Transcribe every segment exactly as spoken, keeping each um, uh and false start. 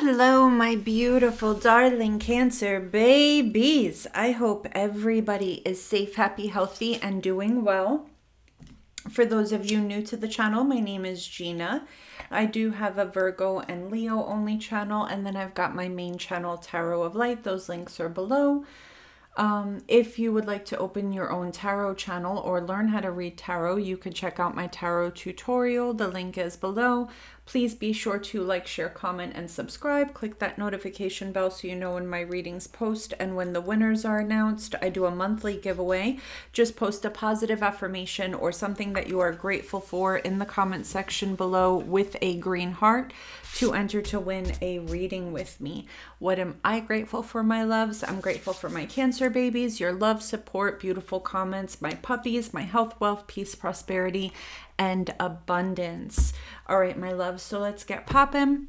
Hello, my beautiful, darling Cancer babies. I hope everybody is safe, happy, healthy, and doing well. For those of you new to the channel, my name is Gina. I do have a Virgo and Leo only channel, and then I've got my main channel, Tarot of Light. Those links are below. Um, if you would like to open your own tarot channel or learn how to read tarot, you can check out my tarot tutorial. The link is below. Please be sure to like, share, comment, and subscribe. Click that notification bell so you know when my readings post and when the winners are announced. I do a monthly giveaway. Just post a positive affirmation or something that you are grateful for in the comment section below with a green heart to enter to win a reading with me. What am I grateful for, my loves? I'm grateful for my Cancer babies, your love, support, beautiful comments, my puppies, my health, wealth, peace, prosperity, and abundance. All right, my loves, so let's get poppin'.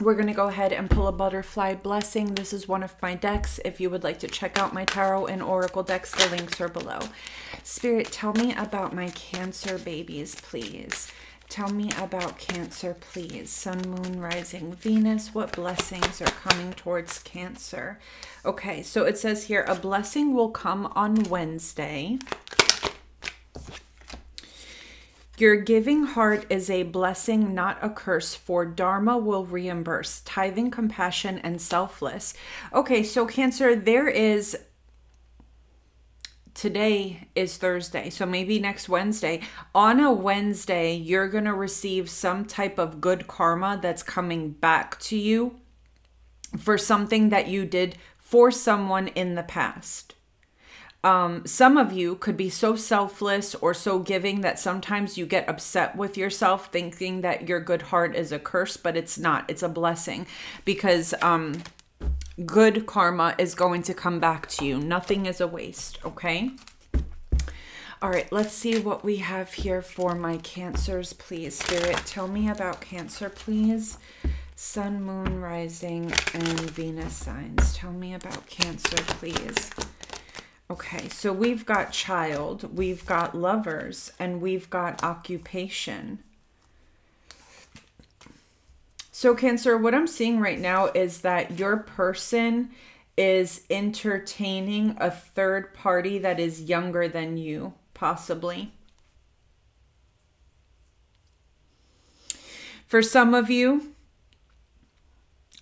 We're going to go ahead and pull a butterfly blessing. This is one of my decks. If you would like to check out my tarot and oracle decks, the links are below. Spirit, tell me about my Cancer babies, please. Tell me about Cancer, please. Sun, Moon, Rising, Venus. What blessings are coming towards Cancer? Okay, so it says here, a blessing will come on Wednesday. Your giving heart is a blessing, not a curse, for Dharma will reimburse, tithing, compassion, and selfless. Okay, so Cancer, there is, today is Thursday, so maybe next Wednesday. On a Wednesday, you're going to receive some type of good karma that's coming back to you for something that you did for someone in the past. Um, some of you could be so selfless or so giving that sometimes you get upset with yourself thinking that your good heart is a curse, but it's not. It's a blessing because um, good karma is going to come back to you. Nothing is a waste, okay? All right, let's see what we have here for my Cancers, please. Spirit, tell me about Cancer, please. Sun, Moon, Rising, and Venus signs. Tell me about Cancer, please. Okay, so we've got child, we've got lovers, and we've got occupation. So Cancer, what I'm seeing right now is that your person is entertaining a third party that is younger than you, possibly. For some of you,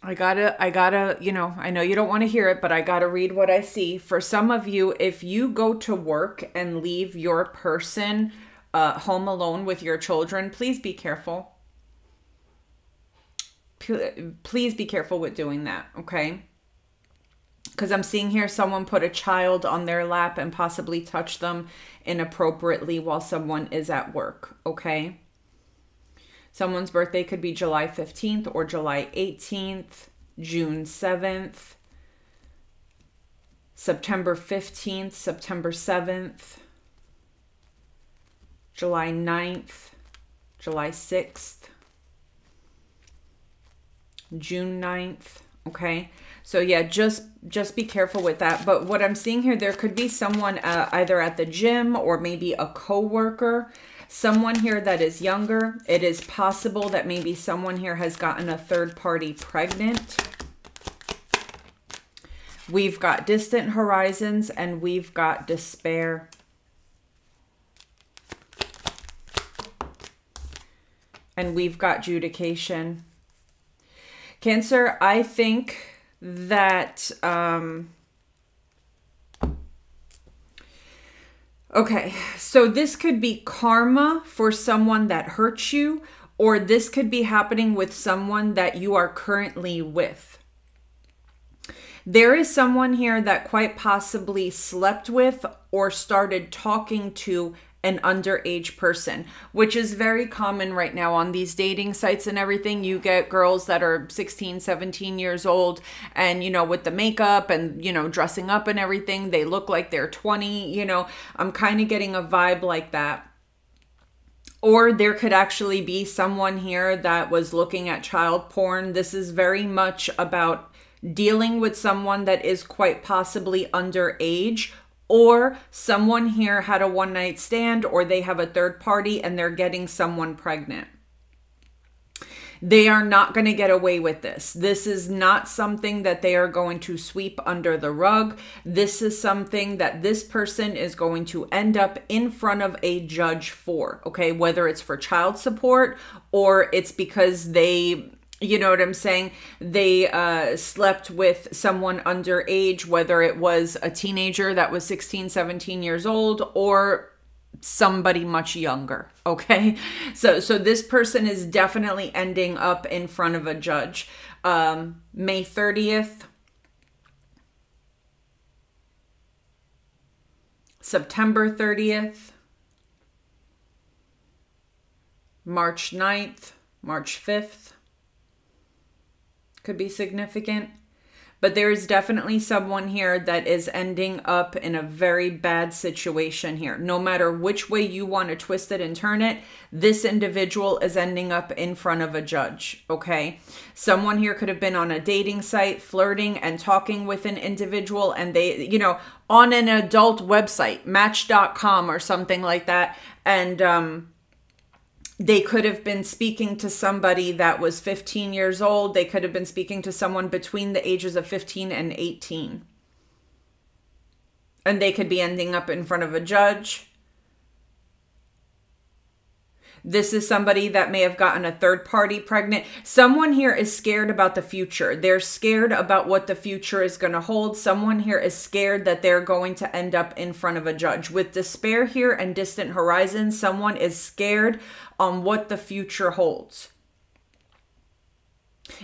I gotta, I gotta, you know, I know you don't want to hear it, but I gotta read what I see. For some of you, if you go to work and leave your person uh, home alone with your children, please be careful. Please be careful with doing that, okay? Because I'm seeing here someone put a child on their lap and possibly touch them inappropriately while someone is at work, okay? Someone's birthday could be July fifteenth or July eighteenth, June seventh, September fifteenth, September seventh, July ninth, July sixth, June ninth, okay? So yeah, just just be careful with that. But what I'm seeing here, there could be someone uh, either at the gym or maybe a coworker. Someone here that is younger. It is possible that maybe someone here has gotten a third party pregnant. We've got distant horizons and we've got despair. And we've got adjudication. Cancer, I think that... Um, Okay, so this could be karma for someone that hurts you, or this could be happening with someone that you are currently with. There is someone here that quite possibly slept with or started talking to an underage person, which is very common right now on these dating sites and everything. You get girls that are sixteen, seventeen years old and, you know, with the makeup and, you know, dressing up and everything, they look like they're twenty, you know, I'm kind of getting a vibe like that. Or there could actually be someone here that was looking at child porn. This is very much about dealing with someone that is quite possibly underage, or someone here had a one-night stand, or they have a third party and they're getting someone pregnant. They are not going to get away with this. This is not something that they are going to sweep under the rug. This is something that this person is going to end up in front of a judge for, okay? Whether it's for child support or it's because they... You know what I'm saying? They uh, slept with someone underage, whether it was a teenager that was sixteen, seventeen years old or somebody much younger, okay? So, so this person is definitely ending up in front of a judge. Um, May thirtieth, September thirtieth, March ninth, March fifth. Could be significant, but there is definitely someone here that is ending up in a very bad situation here. No matter which way you want to twist it and turn it, this individual is ending up in front of a judge, okay? Someone here could have been on a dating site, flirting and talking with an individual, and they, you know, on an adult website, match dot com or something like that, and um they could have been speaking to somebody that was fifteen years old. They could have been speaking to someone between the ages of fifteen and eighteen. And they could be ending up in front of a judge. This is somebody that may have gotten a third party pregnant. Someone here is scared about the future. They're scared about what the future is going to hold. Someone here is scared that they're going to end up in front of a judge. With despair here and distant horizons, someone is scared on what the future holds.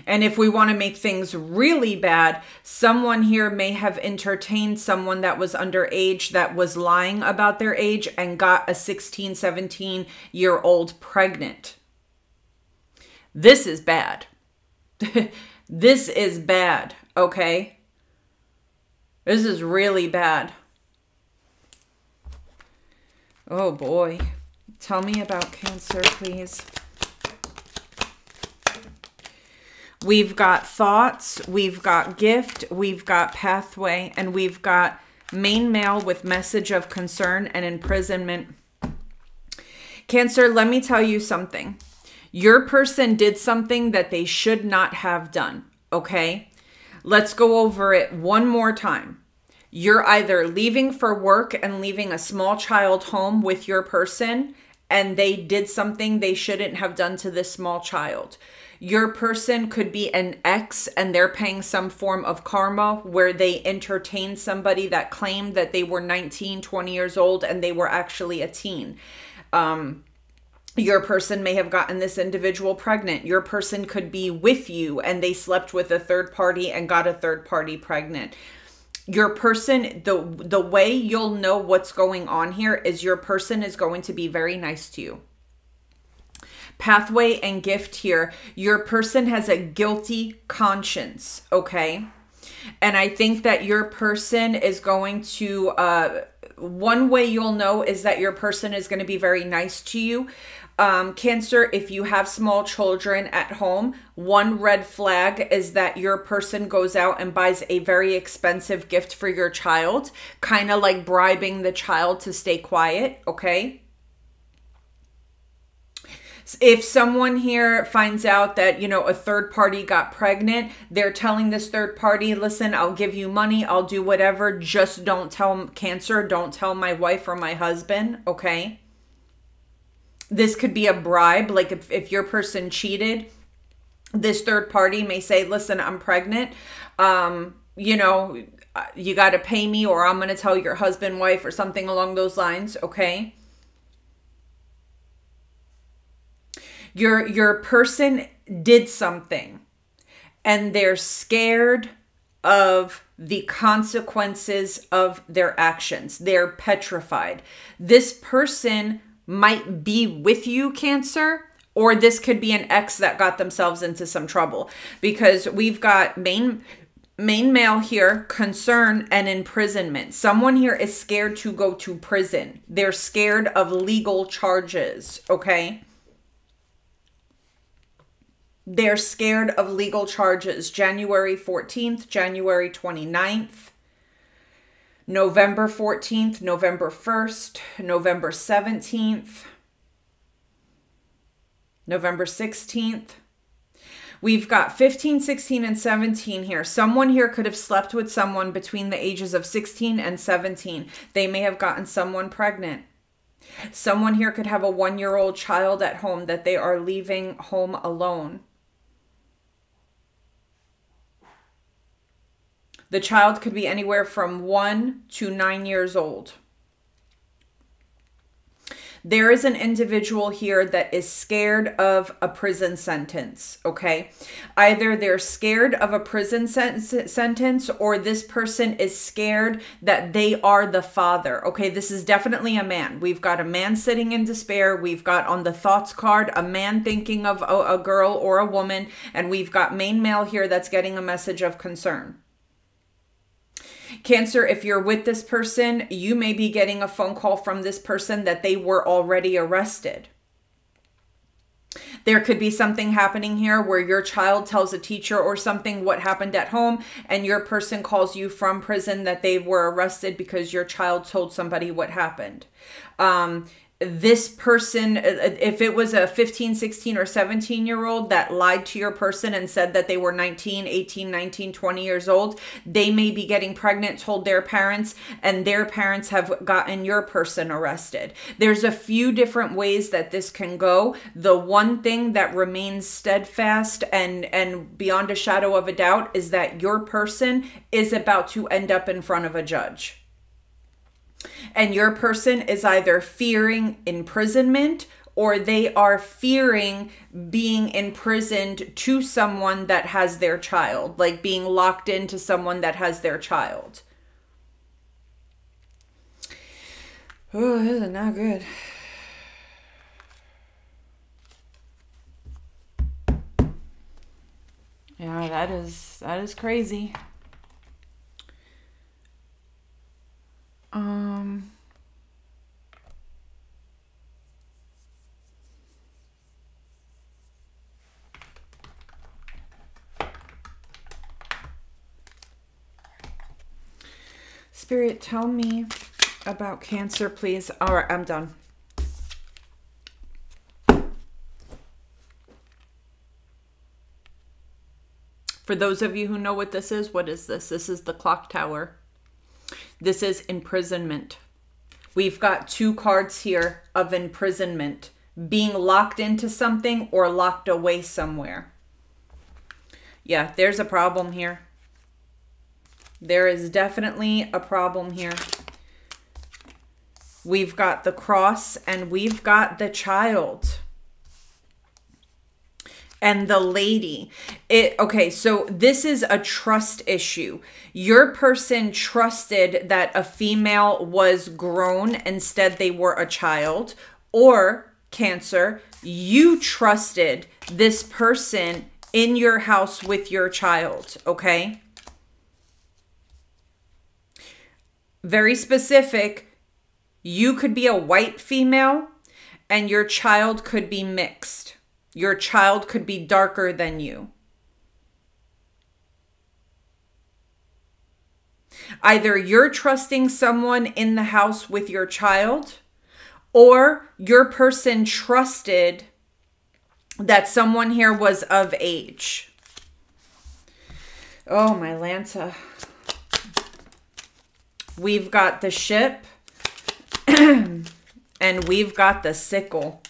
And if we want to make things really bad, someone here may have entertained someone that was underage, that was lying about their age and got a sixteen, seventeen year old pregnant. This is bad. This is bad. Okay. This is really bad. Oh boy. Tell me about Cancer, please. We've got thoughts, we've got gift, we've got pathway, and we've got main mail with message of concern and imprisonment. Cancer, let me tell you something. Your person did something that they should not have done, okay? Let's go over it one more time. You're either leaving for work and leaving a small child home with your person, and they did something they shouldn't have done to this small child. Your person could be an ex and they're paying some form of karma where they entertained somebody that claimed that they were nineteen, twenty years old and they were actually a teen. Um, your person may have gotten this individual pregnant. Your person could be with you and they slept with a third party and got a third party pregnant. Your person, the, the way you'll know what's going on here is your person is going to be very nice to you. Pathway and gift here. Your person has a guilty conscience, okay? And I think that your person is going to, uh, one way you'll know is that your person is going to be very nice to you. Um, Cancer, if you have small children at home, one red flag is that your person goes out and buys a very expensive gift for your child, kind of like bribing the child to stay quiet, okay? If someone here finds out that, you know, a third party got pregnant, they're telling this third party, listen, I'll give you money, I'll do whatever, just don't tell Cancer, don't tell my wife or my husband, okay? This could be a bribe, like if, if your person cheated, this third party may say, listen, I'm pregnant, um, you know, you got to pay me or I'm going to tell your husband, wife or something along those lines, okay? Your, your person did something and they're scared of the consequences of their actions. They're petrified. This person might be with you, Cancer, or this could be an ex that got themselves into some trouble because we've got main... Main mail here, concern and imprisonment. Someone here is scared to go to prison. They're scared of legal charges, okay? They're scared of legal charges. January fourteenth, January twenty-ninth, November fourteenth, November first, November seventeenth, November sixteenth. We've got fifteen, sixteen, and seventeen here. Someone here could have slept with someone between the ages of sixteen and seventeen. They may have gotten someone pregnant. Someone here could have a one-year-old child at home that they are leaving home alone. The child could be anywhere from one to nine years old. There is an individual here that is scared of a prison sentence, okay? Either they're scared of a prison sen sentence or this person is scared that they are the father, okay? This is definitely a man. We've got a man sitting in despair. We've got on the thoughts card, a man thinking of a, a girl or a woman, and we've got main male here that's getting a message of concern. Cancer, if you're with this person, you may be getting a phone call from this person that they were already arrested. There could be something happening here where your child tells a teacher or something what happened at home, and your person calls you from prison that they were arrested because your child told somebody what happened. Um, this person, if it was a fifteen, sixteen, or seventeen year old that lied to your person and said that they were nineteen, eighteen, nineteen, twenty years old, they may be getting pregnant, told their parents, and their parents have gotten your person arrested. There's a few different ways that this can go. The one thing that remains steadfast and, and beyond a shadow of a doubt is that your person is about to end up in front of a judge. And your person is either fearing imprisonment or they are fearing being imprisoned to someone that has their child, like being locked into someone that has their child. Oh, this is not good. Yeah, that is, that is crazy. Um, Spirit, tell me about Cancer, please. All right, I'm done. For those of you who know what this is, what is this? This is the clock tower. This is imprisonment. We've got two cards here of imprisonment, being locked into something or locked away somewhere. Yeah, there's a problem here. There is definitely a problem here. We've got the cross and we've got the child. And the lady, it, okay, so this is a trust issue. Your person trusted that a female was grown, instead they were a child. Or, Cancer, you trusted this person in your house with your child, okay? Very specific, you could be a white female and your child could be mixed. Your child could be darker than you. Either you're trusting someone in the house with your child, or your person trusted that someone here was of age. Oh, my Lanta. We've got the ship and we've got the sickle.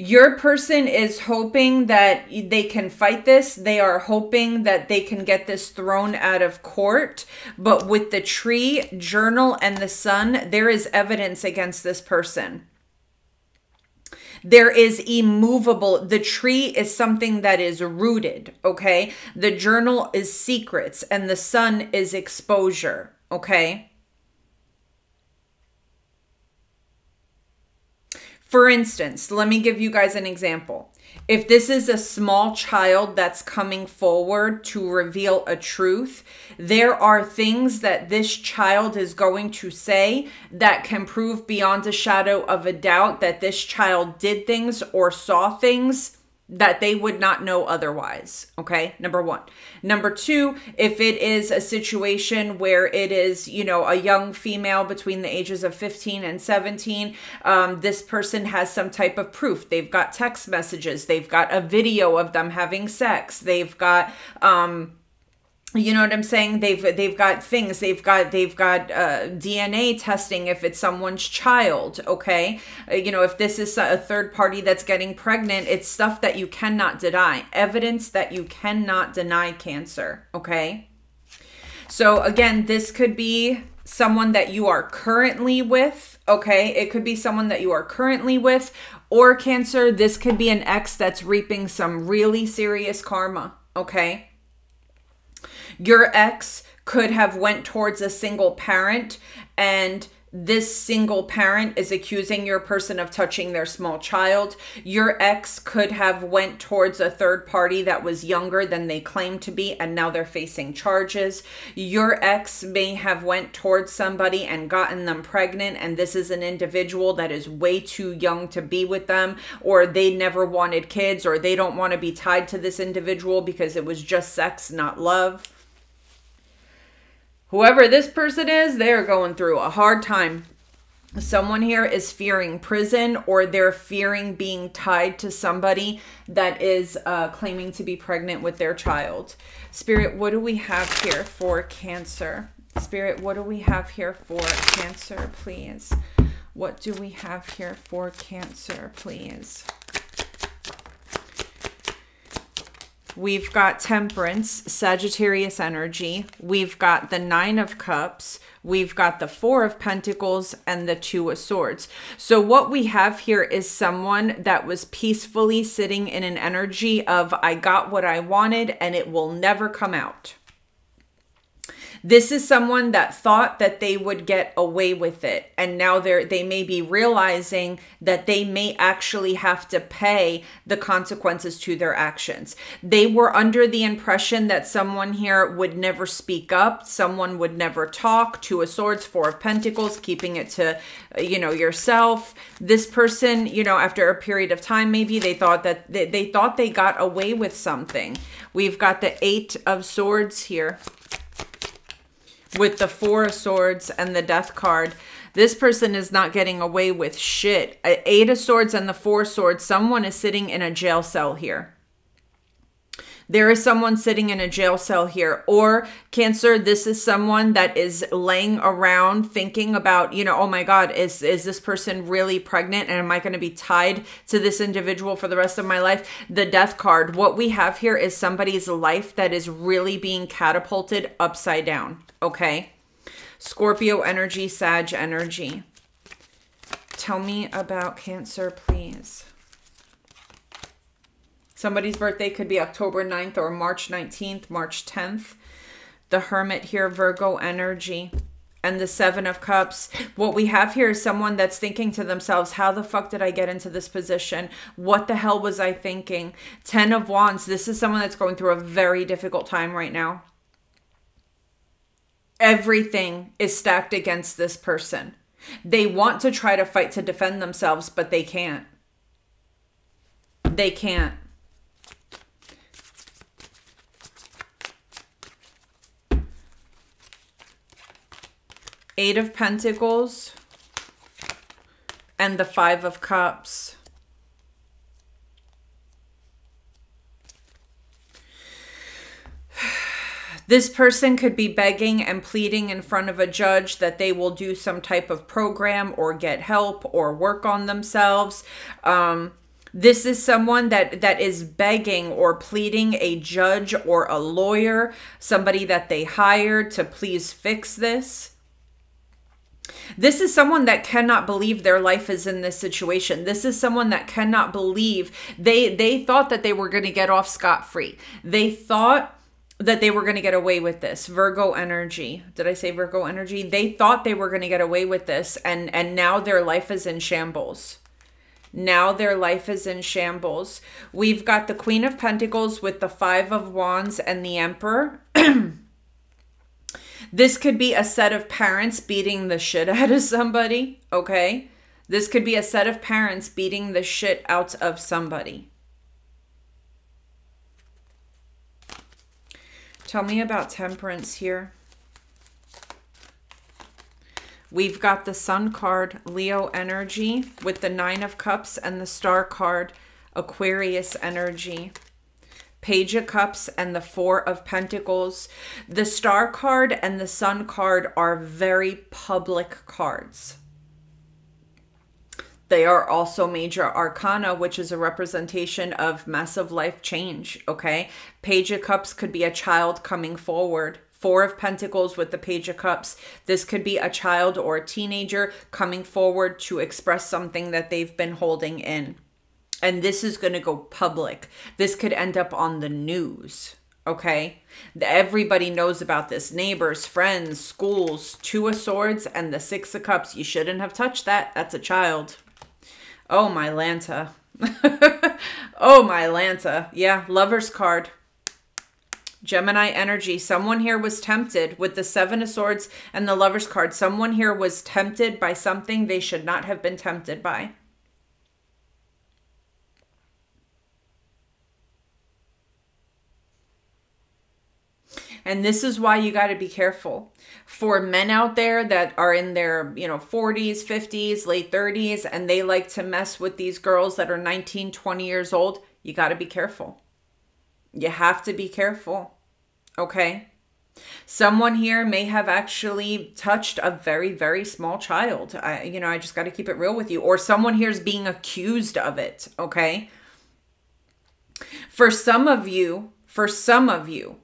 Your person is hoping that they can fight this. They are hoping that they can get this thrown out of court. But with the tree, journal, and the sun, there is evidence against this person. There is immovable. The tree is something that is rooted, okay? The journal is secrets, and the sun is exposure, okay? For instance, let me give you guys an example. If this is a small child that's coming forward to reveal a truth, there are things that this child is going to say that can prove beyond a shadow of a doubt that this child did things or saw things that they would not know otherwise, okay? Number one. Number two, if it is a situation where it is, you know, a young female between the ages of fifteen and seventeen, um, this person has some type of proof. They've got text messages. They've got a video of them having sex. They've got... Um, you know what I'm saying? They've, they've got things, they've got, they've got, uh, D N A testing if it's someone's child. Okay. You know, if this is a third party that's getting pregnant, it's stuff that you cannot deny, evidence that you cannot deny, Cancer. Okay. So again, this could be someone that you are currently with. Okay. It could be someone that you are currently with, or Cancer, this could be an ex that's reaping some really serious karma. Okay. Your ex could have went towards a single parent, and this single parent is accusing your person of touching their small child. Your ex could have went towards a third party that was younger than they claimed to be, and now they're facing charges. Your ex may have went towards somebody and gotten them pregnant, and this is an individual that is way too young to be with them, or they never wanted kids, or they don't want to be tied to this individual because it was just sex, not love. Whoever this person is, they're going through a hard time. Someone here is fearing prison, or they're fearing being tied to somebody that is uh, claiming to be pregnant with their child. Spirit, what do we have here for Cancer? Spirit, what do we have here for Cancer, please? What do we have here for Cancer, please? We've got Temperance, Sagittarius energy. We've got the Nine of Cups. We've got the Four of Pentacles and the Two of Swords. So what we have here is someone that was peacefully sitting in an energy of, I got what I wanted and it will never come out. This is someone that thought that they would get away with it. And now they're, they may be realizing that they may actually have to pay the consequences to their actions. They were under the impression that someone here would never speak up. Someone would never talk. Two of Swords, Four of Pentacles, keeping it to, you know, yourself. This person, you know, after a period of time, maybe they thought that they, they thought they got away with something. We've got the Eight of Swords here, with the Four of Swords and the Death card. This person is not getting away with shit. Eight of Swords and the Four of Swords. Someone is sitting in a jail cell here. There is someone sitting in a jail cell here. Or Cancer, this is someone that is laying around thinking about, you know, oh my God, is, is this person really pregnant? And am I going to be tied to this individual for the rest of my life? The Death card. What we have here is somebody's life that is really being catapulted upside down. Okay. Scorpio energy, Sag energy. Tell me about Cancer, please. Somebody's birthday could be October ninth or March nineteenth, March tenth. The Hermit here, Virgo energy, and the Seven of Cups. What we have here is someone that's thinking to themselves, how the fuck did I get into this position? What the hell was I thinking? Ten of Wands. This is someone that's going through a very difficult time right now. Everything is stacked against this person. They want to try to fight to defend themselves, but they can't. They can't. Eight of Pentacles and the Five of Cups. This person could be begging and pleading in front of a judge that they will do some type of program or get help or work on themselves. Um, This is someone that, that is begging or pleading a judge or a lawyer, somebody that they hired to please fix this. This is someone that cannot believe their life is in this situation. This is someone that cannot believe they, they thought that they were going to get off scot-free. They thought that they were going to get away with this. Virgo energy. Did I say Virgo energy? They thought they were going to get away with this, and, and now their life is in shambles. Now their life is in shambles. We've got the Queen of Pentacles with the Five of Wands and the Emperor. This could be a set of parents beating the shit out of somebody, okay? This could be a set of parents beating the shit out of somebody. Tell me about temperance here. We've got the Sun card, Leo energy, with the Nine of Cups, and the Star card, Aquarius energy. Page of Cups and the Four of Pentacles. The Star card and the Sun card are very public cards. They are also major arcana, which is a representation of massive life change, okay? Page of Cups could be a child coming forward. Four of Pentacles with the Page of Cups. This could be a child or a teenager coming forward to express something that they've been holding in. And this is going to go public. This could end up on the news, okay? Everybody knows about this. Neighbors, friends, schools, Two of Swords, and the Six of Cups. You shouldn't have touched that. That's a child. Oh, my Lanta. Oh, my Lanta. Yeah, Lover's card. Gemini energy. Someone here was tempted with the Seven of Swords and the Lover's card. Someone here was tempted by something they should not have been tempted by. And this is why you got to be careful. For men out there that are in their, you know, forties, fifties, late thirties, and they like to mess with these girls that are nineteen, twenty years old, you got to be careful. You have to be careful, okay? Someone here may have actually touched a very, very small child. I, you know, I just got to keep it real with you. Or someone here is being accused of it, okay? For some of you, for some of you,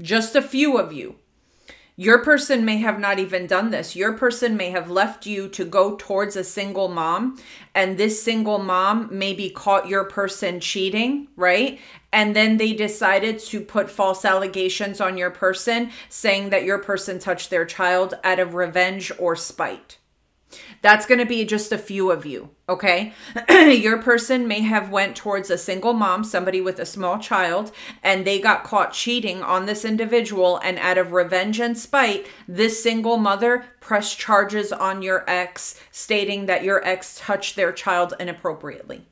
just a few of you, your person may have not even done this. Your person may have left you to go towards a single mom, and this single mom maybe caught your person cheating, right? And then they decided to put false allegations on your person saying that your person touched their child out of revenge or spite. That's going to be just a few of you, okay? Your person may have went towards a single mom, somebody with a small child, and they got caught cheating on this individual, and out of revenge and spite, this single mother pressed charges on your ex, stating that your ex touched their child inappropriately.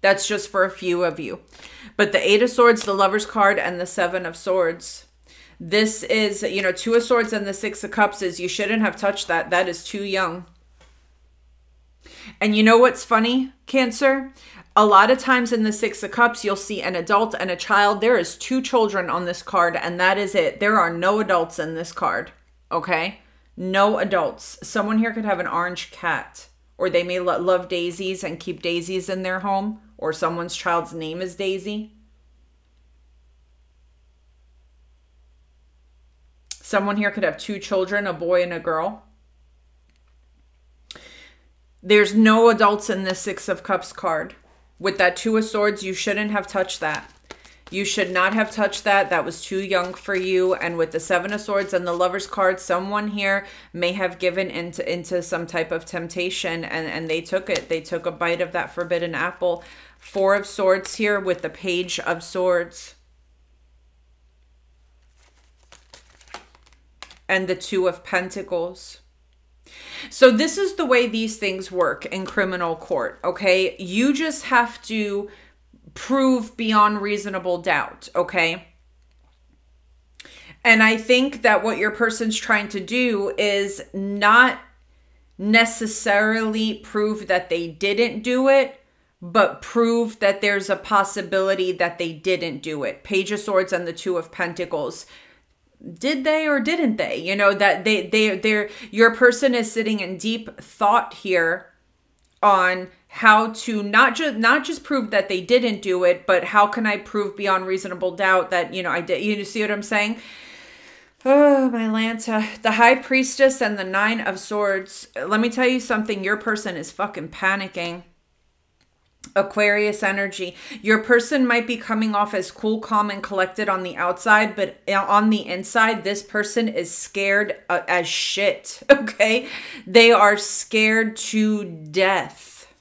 That's just for a few of you. But the Eight of Swords, the Lover's card, and the Seven of Swords... This is, you know, Two of Swords and the Six of Cups is you shouldn't have touched that. That is too young. And you know what's funny, Cancer? A lot of times in the Six of Cups, you'll see an adult and a child. There is two children on this card, and that is it. There are no adults in this card, okay? No adults. Someone here could have an orange cat, or they may lo- love daisies and keep daisies in their home, or someone's child's name is Daisy. Someone here could have two children, a boy and a girl. There's no adults in the Six of Cups card. With that Two of Swords, you shouldn't have touched that. You should not have touched that. That was too young for you. And with the Seven of Swords and the Lover's card, someone here may have given into, into some type of temptation, and, and they took it. They took a bite of that forbidden apple. Four of Swords here with the Page of Swords. And the Two of Pentacles. So this is the way these things work in criminal court, okay? You just have to prove beyond reasonable doubt, okay? And I think that what your person's trying to do is not necessarily prove that they didn't do it, but prove that there's a possibility that they didn't do it. Page of Swords and the Two of Pentacles. Did they or didn't they? You know, that they, they, they're, your person is sitting in deep thought here on how to not just, not just prove that they didn't do it, but how can I prove beyond reasonable doubt that, you know, I did, you see what I'm saying? Oh, my Lanta, the High Priestess and the Nine of Swords. Let me tell you something. Your person is fucking panicking. Aquarius energy. Your person might be coming off as cool, calm, and collected on the outside, but on the inside, this person is scared as shit, okay? They are scared to death.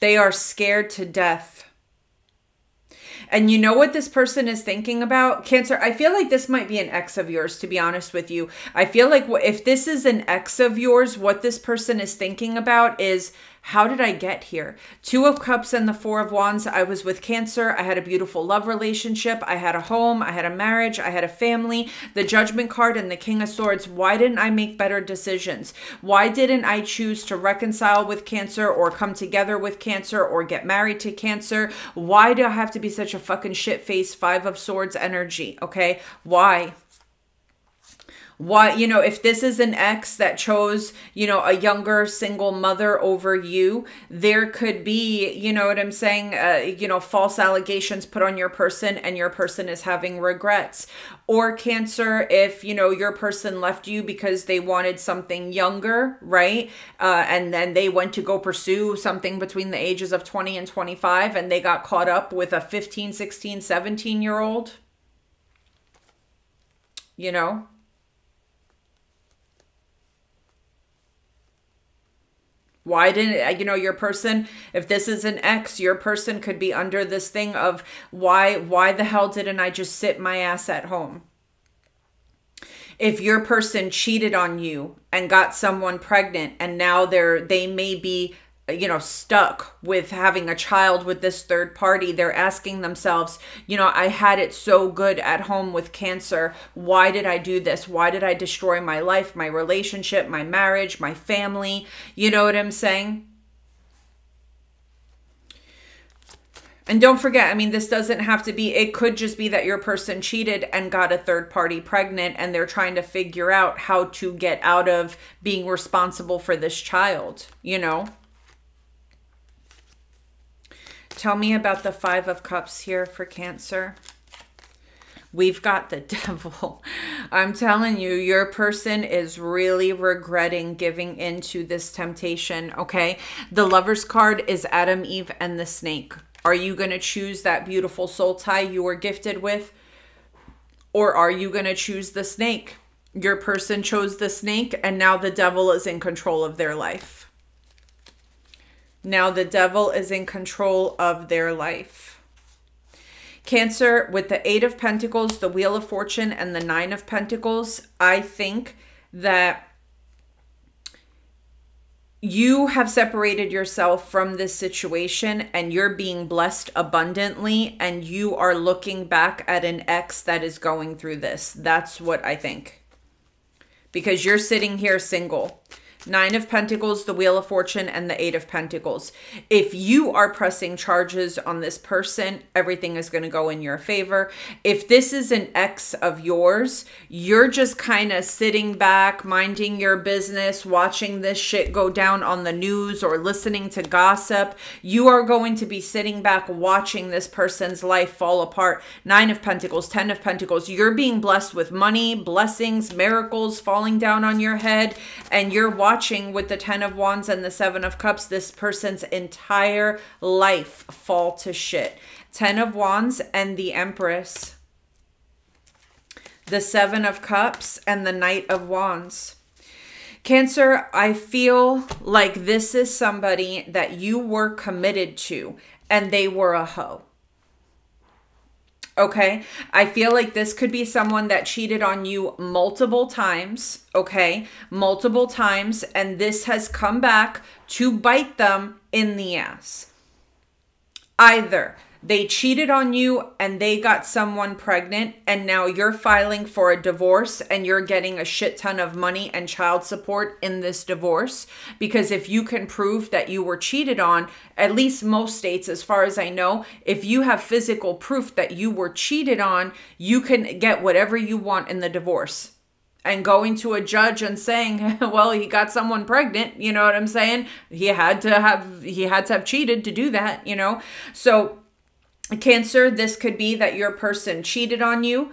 They are scared to death. And you know what this person is thinking about? Cancer, I feel like this might be an ex of yours, to be honest with you. I feel like if this is an ex of yours, what this person is thinking about is How did I get here? Two of Cups and the Four of Wands. I was with Cancer. I had a beautiful love relationship. I had a home. I had a marriage. I had a family. The Judgment card and the King of Swords. Why didn't I make better decisions? Why didn't I choose to reconcile with Cancer or come together with Cancer or get married to Cancer? Why do I have to be such a fucking shit face? Five of Swords energy, okay? Why? Why, you know, if this is an ex that chose, you know, a younger single mother over you, there could be, you know what I'm saying, uh, you know, false allegations put on your person and your person is having regrets. Or Cancer, if, you know, your person left you because they wanted something younger, right? Uh, and then they went to go pursue something between the ages of twenty and twenty-five and they got caught up with a fifteen, sixteen, seventeen year old, you know? Why didn't, you know, your person, if this is an ex, your person could be under this thing of why, why the hell didn't I just sit my ass at home? If your person cheated on you and got someone pregnant and now they're, they may be, you know, stuck with having a child with this third party, they're asking themselves, you know, I had it so good at home with Cancer. Why did I do this? Why did I destroy my life, my relationship, my marriage, my family? You know what I'm saying? And don't forget, I mean, this doesn't have to be, it could just be that your person cheated and got a third party pregnant and they're trying to figure out how to get out of being responsible for this child, you know? Tell me about the Five of Cups here for Cancer. We've got the Devil. I'm telling you, your person is really regretting giving into this temptation, okay? The Lover's card is Adam, Eve, and the Snake. Are you going to choose that beautiful soul tie you were gifted with? Or are you going to choose the Snake? Your person chose the Snake, and now the Devil is in control of their life. Now the devil is in control of their life. Cancer, with the Eight of Pentacles, the Wheel of Fortune, and the Nine of Pentacles, I think that you have separated yourself from this situation and you're being blessed abundantly and you are looking back at an ex that is going through this. That's what I think. Because you're sitting here single. Nine of Pentacles, the Wheel of Fortune, and the Eight of Pentacles. If you are pressing charges on this person, everything is going to go in your favor. If this is an ex of yours, you're just kind of sitting back, minding your business, watching this shit go down on the news or listening to gossip. You are going to be sitting back watching this person's life fall apart. Nine of Pentacles, Ten of Pentacles. You're being blessed with money, blessings, miracles falling down on your head, and you're watching Watching with the Ten of Wands and the Seven of Cups, this person's entire life fall to shit. Ten of Wands and the Empress. The Seven of Cups and the Knight of Wands. Cancer, I feel like this is somebody that you were committed to and they were a hoe. Okay, I feel like this could be someone that cheated on you multiple times, okay, multiple times, and this has come back to bite them in the ass. Either they cheated on you and they got someone pregnant and now you're filing for a divorce and you're getting a shit ton of money and child support in this divorce, because if you can prove that you were cheated on, at least most states, as far as I know, if you have physical proof that you were cheated on, you can get whatever you want in the divorce. And going to a judge and saying, well, he got someone pregnant, you know what I'm saying? He had to have, he had to have cheated to do that, you know? So Cancer, this could be that your person cheated on you.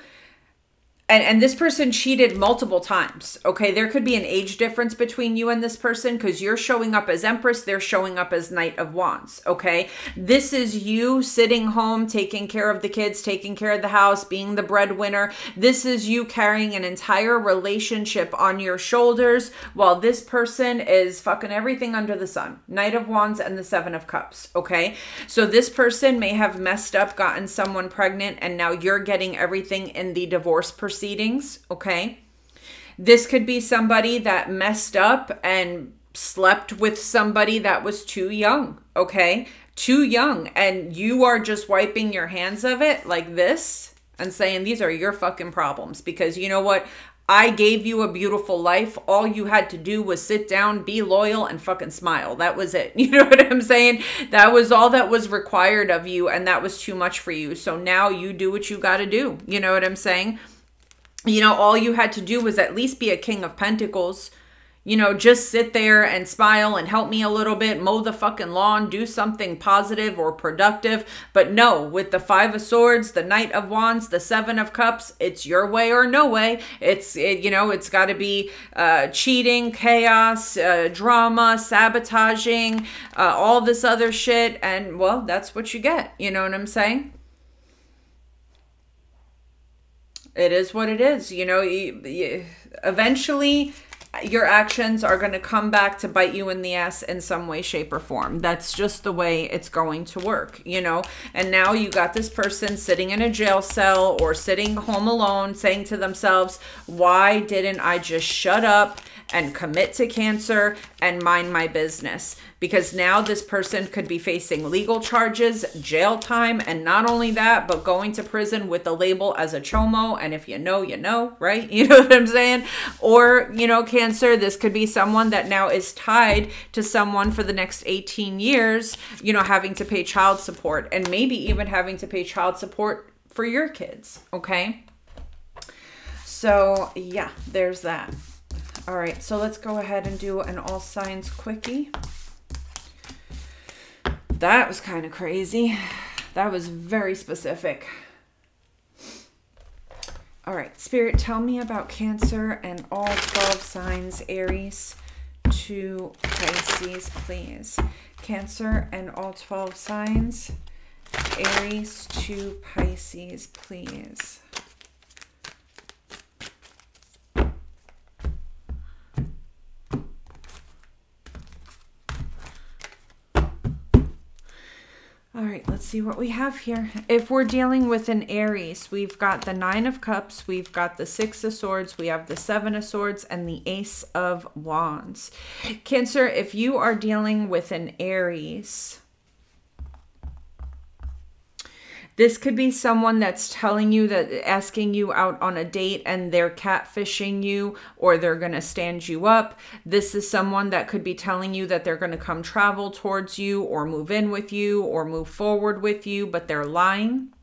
And, and this person cheated multiple times, okay? There could be an age difference between you and this person because you're showing up as Empress, they're showing up as Knight of Wands, okay? This is you sitting home, taking care of the kids, taking care of the house, being the breadwinner. This is you carrying an entire relationship on your shoulders while this person is fucking everything under the sun. Knight of Wands and the Seven of Cups, okay? So this person may have messed up, gotten someone pregnant, and now you're getting everything in the divorce perspective. Proceedings, okay? This could be somebody that messed up and slept with somebody that was too young, okay? Too young. And you are just wiping your hands of it like this and saying, these are your fucking problems. Because you know what? I gave you a beautiful life. All you had to do was sit down, be loyal, and fucking smile. That was it. You know what I'm saying? That was all that was required of you, and that was too much for you. So now you do what you got to do. You know what I'm saying? You know, all you had to do was at least be a King of Pentacles. You know, just sit there and smile and help me a little bit, mow the fucking lawn, do something positive or productive. But no, with the Five of Swords, the Knight of Wands, the Seven of Cups, it's your way or no way. It's, it, you know, it's got to be uh, cheating, chaos, uh, drama, sabotaging, uh, all this other shit. And well, that's what you get. You know what I'm saying? It is what it is. You know, you, you, eventually your actions are going to come back to bite you in the ass in some way, shape, or form. That's just the way it's going to work, you know? And now you got this person sitting in a jail cell or sitting home alone saying to themselves, why didn't I just shut up and commit to Cancer and mind my business? Because now this person could be facing legal charges, jail time, and not only that, but going to prison with the label as a chomo. And if you know, you know, right? You know what I'm saying? Or, you know, Cancer, this could be someone that now is tied to someone for the next eighteen years, you know, having to pay child support, and maybe even having to pay child support for your kids, okay? So, yeah, there's that. All right, so let's go ahead and do an all signs quickie. That was kind of crazy. That was very specific. All right, Spirit, tell me about Cancer and all twelve signs, Aries to Pisces, please. Cancer and all twelve signs, Aries to Pisces, please. All right, let's see what we have here. If we're dealing with an Aries, we've got the Nine of Cups, we've got the Six of Swords, we have the Seven of Swords, and the Ace of Wands. Cancer, if you are dealing with an Aries, this could be someone that's telling you that, asking you out on a date, and they're catfishing you or they're going to stand you up. This is someone that could be telling you that they're going to come travel towards you or move in with you or move forward with you, but they're lying.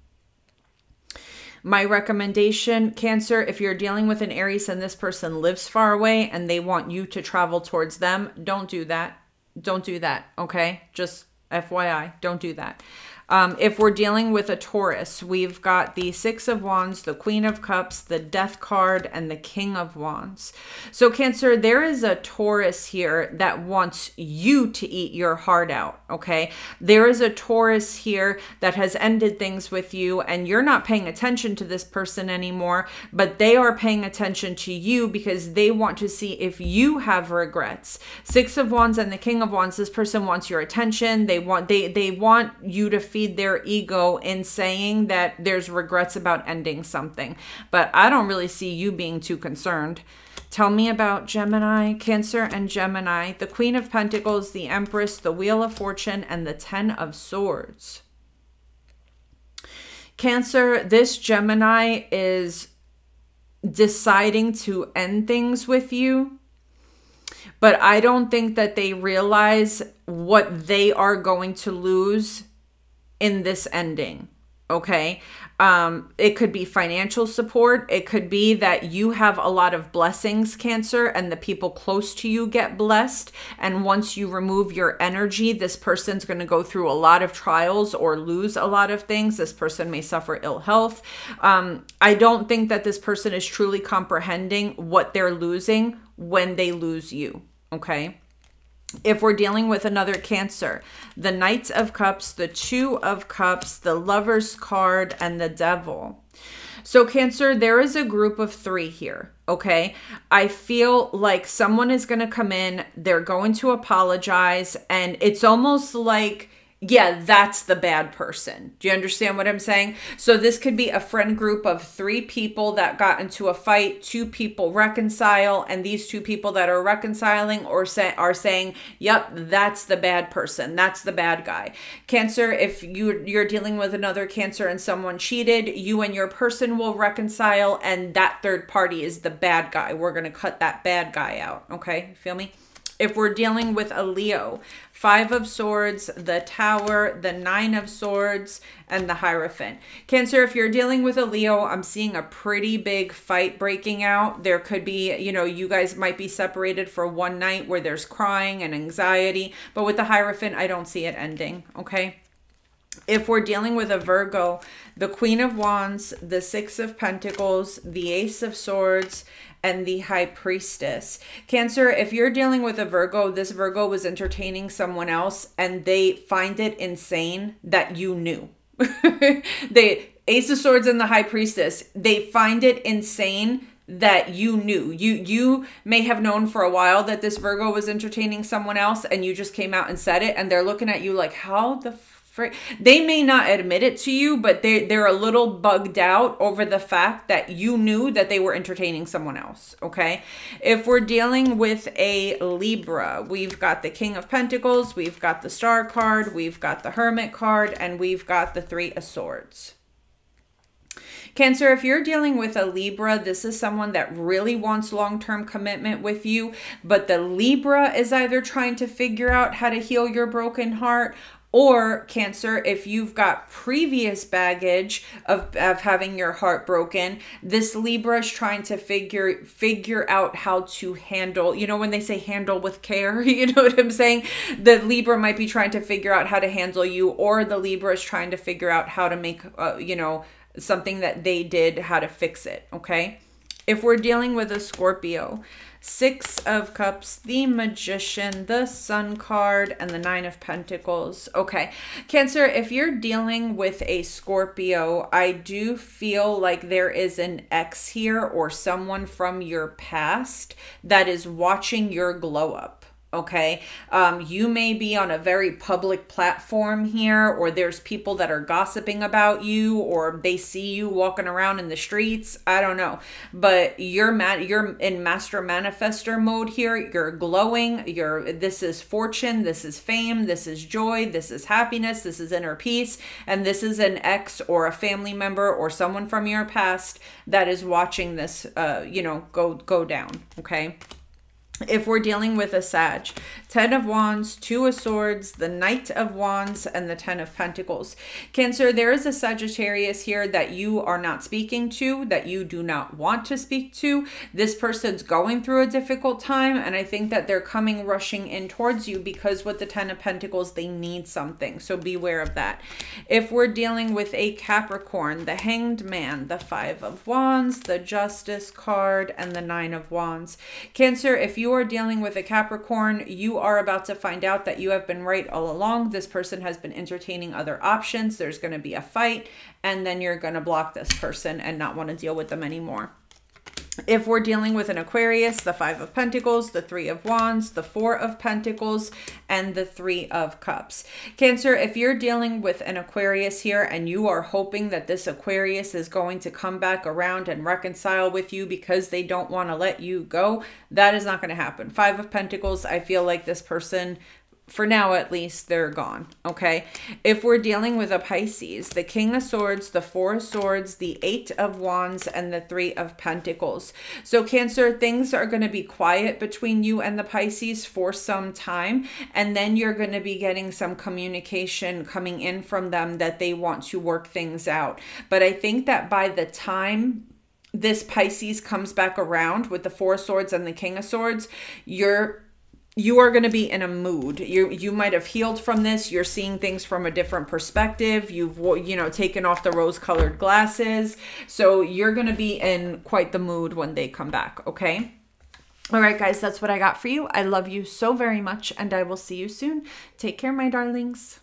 My recommendation, Cancer, if you're dealing with an Aries and this person lives far away and they want you to travel towards them, don't do that. Don't do that. Okay. Just F Y I, don't do that. Um, if we're dealing with a Taurus, we've got the Six of Wands, the Queen of Cups, the Death card, and the King of Wands. So Cancer, there is a Taurus here that wants you to eat your heart out, okay? There is a Taurus here that has ended things with you, and you're not paying attention to this person anymore, but they are paying attention to you because they want to see if you have regrets. Six of Wands and the King of Wands, this person wants your attention. They want, they, they want you to feel feed their ego in saying that there's regrets about ending something. But I don't really see you being too concerned. Tell me about Gemini, Cancer and Gemini, the Queen of Pentacles, the Empress, the Wheel of Fortune, and the Ten of Swords. Cancer, this Gemini is deciding to end things with you, but I don't think that they realize what they are going to lose in this ending, okay? Um, it could be financial support. It could be that you have a lot of blessings, Cancer, and the people close to you get blessed. And once you remove your energy, this person's going to go through a lot of trials or lose a lot of things. This person may suffer ill health. Um, I don't think that this person is truly comprehending what they're losing when they lose you, okay? If we're dealing with another Cancer, the Knights of Cups, the Two of Cups, the Lover's card, and the Devil. So Cancer, there is a group of three here, okay? I feel like someone is going to come in, they're going to apologize, and it's almost like yeah, that's the bad person. Do you understand what I'm saying? So this could be a friend group of three people that got into a fight, two people reconcile, and these two people that are reconciling or say, are saying, yep, that's the bad person. That's the bad guy. Cancer, if you, you're dealing with another Cancer and someone cheated, you and your person will reconcile, and that third party is the bad guy. We're going to cut that bad guy out. Okay, you feel me? If we're dealing with a Leo, Five of Swords, the Tower, the Nine of Swords, and the Hierophant. Cancer, if you're dealing with a Leo, I'm seeing a pretty big fight breaking out. There could be, you know, you guys might be separated for one night where there's crying and anxiety. But with the Hierophant, I don't see it ending, okay? If we're dealing with a Virgo, the Queen of Wands, the Six of Pentacles, the Ace of Swords, and the High Priestess. Cancer, if you're dealing with a Virgo, this Virgo was entertaining someone else and they find it insane that you knew. They, Ace of Swords and the High Priestess, they find it insane that you knew. You, you may have known for a while that this Virgo was entertaining someone else and you just came out and said it, and they're looking at you like, how the fuck? They may not admit it to you, but they, they're a little bugged out over the fact that you knew that they were entertaining someone else, okay? If we're dealing with a Libra, we've got the King of Pentacles, we've got the Star card, we've got the Hermit card, and we've got the Three of Swords. Cancer, if you're dealing with a Libra, this is someone that really wants long-term commitment with you, but the Libra is either trying to figure out how to heal your broken heart. Or Cancer, if you've got previous baggage of, of having your heart broken, this Libra is trying to figure figure out how to handle, you know, when they say handle with care, you know what I'm saying? The Libra might be trying to figure out how to handle you, or the Libra is trying to figure out how to make, uh, you know, something that they did, how to fix it, okay? If we're dealing with a Scorpio, Six of Cups, the Magician, the Sun card, and the Nine of Pentacles. Okay, Cancer, if you're dealing with a Scorpio, I do feel like there is an ex here or someone from your past that is watching your glow up. Okay, um, you may be on a very public platform here, or there's people that are gossiping about you, or they see you walking around in the streets. I don't know, but you're mad. You're in master manifester mode here. You're glowing. You're. This is fortune. This is fame. This is joy. This is happiness. This is inner peace. And this is an ex or a family member or someone from your past that is watching this. Uh, you know, go go down. Okay. If we're dealing with a Sag, Ten of Wands, Two of Swords, the Knight of Wands, and the Ten of Pentacles. Cancer, there is a Sagittarius here that you are not speaking to, that you do not want to speak to. This person's going through a difficult time, and I think that they're coming rushing in towards you because with the Ten of Pentacles, they need something. So beware of that. If we're dealing with a Capricorn, the Hanged Man, the Five of Wands, the Justice card, and the Nine of Wands. Cancer, if you you are dealing with a Capricorn, you are about to find out that you have been right all along. This person has been entertaining other options. There's going to be a fight, and then you're going to block this person and not want to deal with them anymore. If we're dealing with an Aquarius, the Five of Pentacles, the Three of Wands, the Four of Pentacles, and the Three of Cups. Cancer, if you're dealing with an Aquarius here and you are hoping that this Aquarius is going to come back around and reconcile with you because they don't want to let you go, that is not going to happen. Five of Pentacles, I feel like this person, for now at least, they're gone, okay? If we're dealing with a Pisces, the King of Swords, the Four of Swords, the Eight of Wands, and the Three of Pentacles. So Cancer, things are going to be quiet between you and the Pisces for some time, and then you're going to be getting some communication coming in from them that they want to work things out. But I think that by the time this Pisces comes back around with the Four of Swords and the King of Swords, you're You are going to be in a mood. You you might have healed from this. You're seeing things from a different perspective. You've, you know, taken off the rose-colored glasses. So you're going to be in quite the mood when they come back, okay? All right, guys, that's what I got for you. I love you so very much, and I will see you soon. Take care, my darlings.